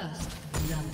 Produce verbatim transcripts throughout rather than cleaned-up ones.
First love.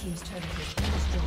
Team's turn to destroy.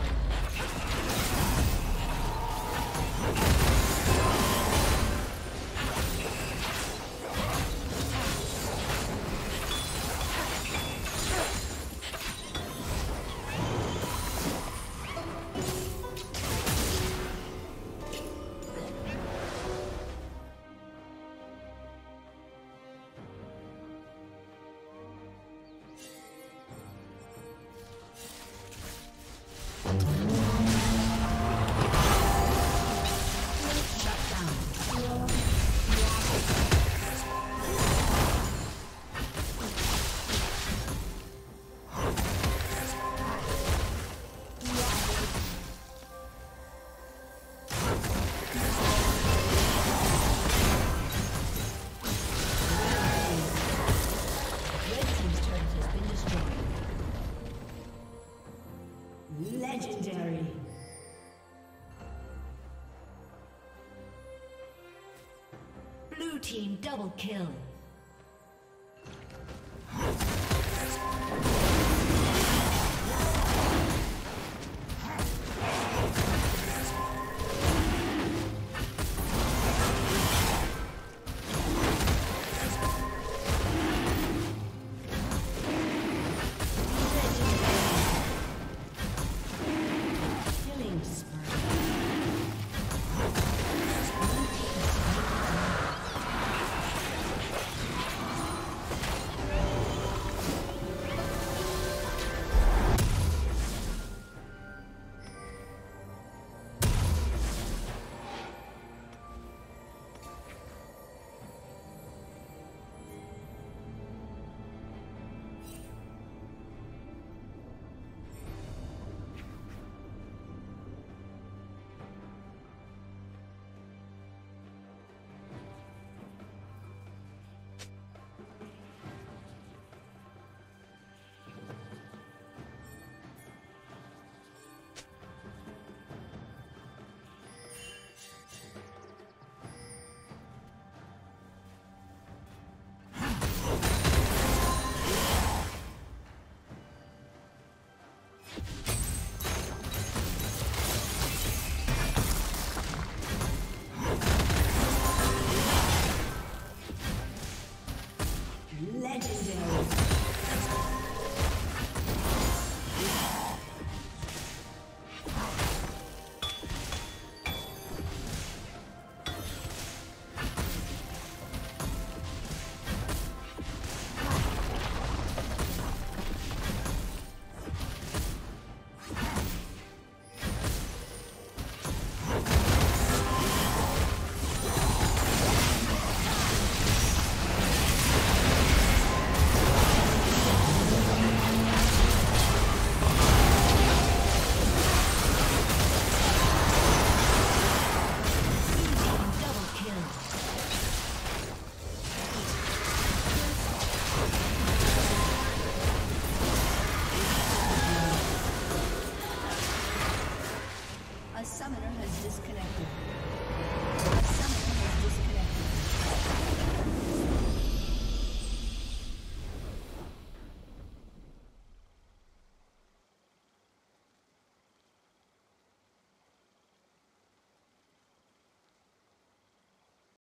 Double kill.